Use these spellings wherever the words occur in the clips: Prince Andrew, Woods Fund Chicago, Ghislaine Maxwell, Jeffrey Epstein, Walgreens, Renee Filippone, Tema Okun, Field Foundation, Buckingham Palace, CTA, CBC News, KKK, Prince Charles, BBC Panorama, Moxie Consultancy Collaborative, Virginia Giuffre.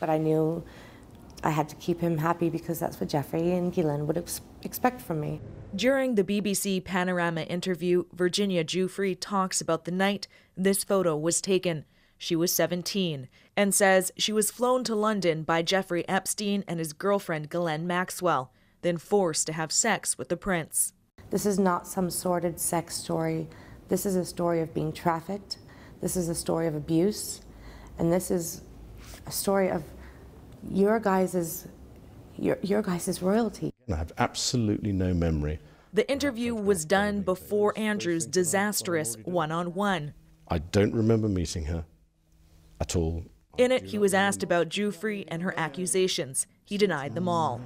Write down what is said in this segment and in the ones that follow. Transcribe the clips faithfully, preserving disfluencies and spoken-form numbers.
But I knew I had to keep him happy because that's what Jeffrey and Ghislaine would ex expect from me. During the B B C Panorama interview, Virginia Giuffre talks about the night this photo was taken. She was seventeen and says she was flown to London by Jeffrey Epstein and his girlfriend Ghislaine Maxwell, then forced to have sex with the prince. This is not some sordid sex story. This is a story of being trafficked. This is a story of abuse. And this is a story of your guys's, your, your guys's royalty. I have absolutely no memory. The interview was done before Andrew's disastrous one-on-one. I don't remember meeting her at all. In it, he was asked about Giuffre and her accusations. He denied them all.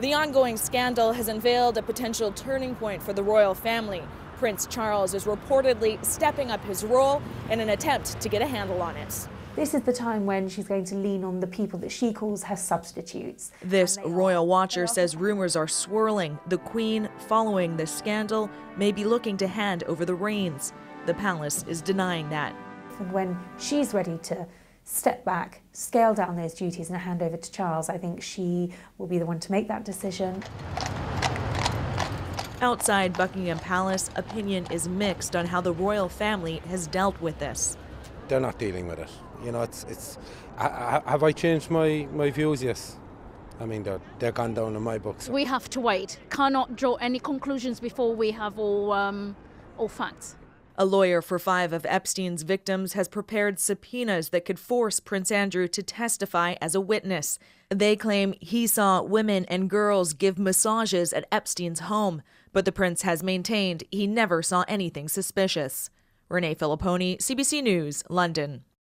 The ongoing scandal has unveiled a potential turning point for the royal family. Prince Charles is reportedly stepping up his role in an attempt to get a handle on it. This is the time when she's going to lean on the people that she calls her substitutes. This royal watcher says rumors are swirling. The Queen, following this scandal, may be looking to hand over the reins. The palace is denying that. And when she's ready to step back, scale down those duties and hand over to Charles, I think she will be the one to make that decision. Outside Buckingham Palace, opinion is mixed on how the royal family has dealt with this. They're not dealing with it. You know, it's, it's, I, I, have I changed my, my views? Yes. I mean, they're, they're gone down in my books. So. We have to wait. Cannot draw any conclusions before we have all, um, all facts. A lawyer for five of Epstein's victims has prepared subpoenas that could force Prince Andrew to testify as a witness. They claim he saw women and girls give massages at Epstein's home, but the prince has maintained he never saw anything suspicious. Renee Filippone, C B C News, London.